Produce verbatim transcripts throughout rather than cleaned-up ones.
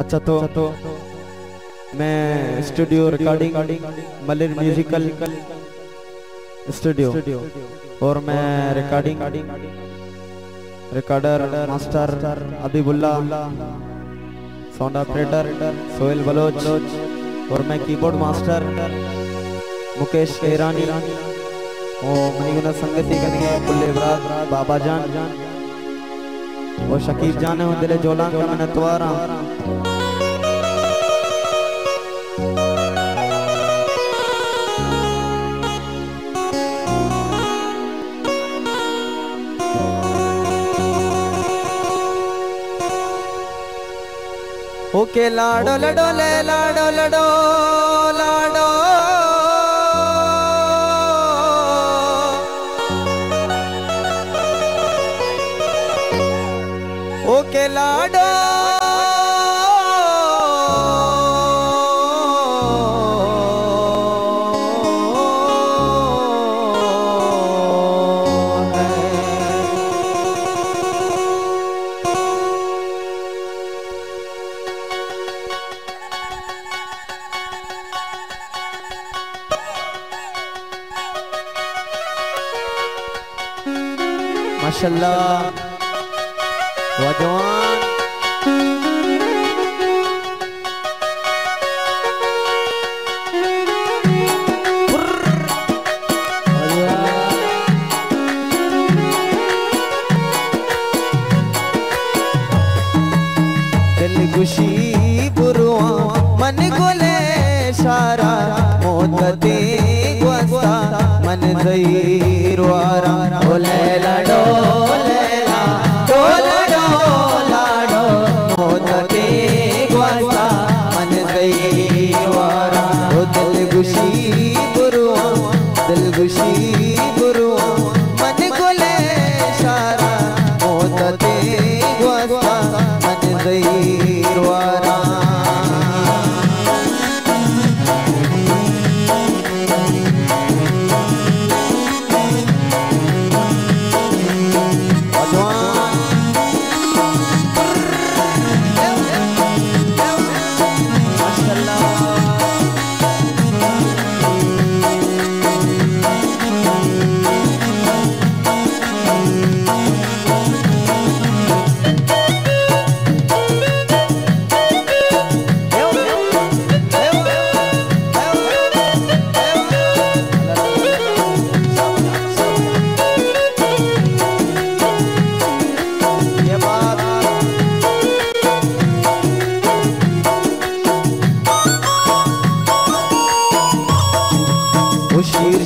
अच्छा तो, तो मैं studio recording Malir musical studio और मैं recording recorder master Habibullah sound operator Sohail Baloch और मैं कीबोर्ड मास्टर मुकेश ईरानी और मनीगुना संगति करने पुल्ले बरात बाबा जान और शकीब जाने हो दिले जोला का मैंने त्वारा ओके लाडो लडो ले लाडो लडो लाडो ओके लाडो माशाल्लाह वाजवान दिल खुशी बुरुआ मन गोले सारा मोदते गोसा मन जई रुआरा बोले लाडो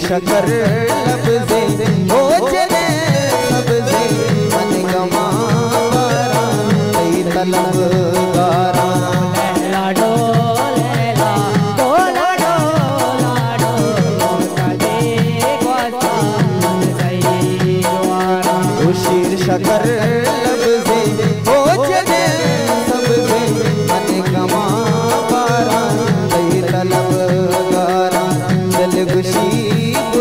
शकर लब से हो चले लब से मन गमावारा कई तलबगारा लाडो लैला डोला डोला डो मोटा दे ग्वाचा मन सही वारा उशीर शकर लब से हो चले सब से मन गमावारा कई तलबगारा दिल खुशी मन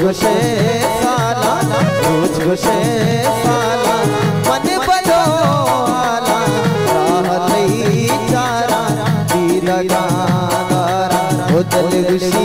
गुशे साला मुझ गुशे साला मन बलो आला राह थई चारा दी लगा तारा ओ दिल गुशे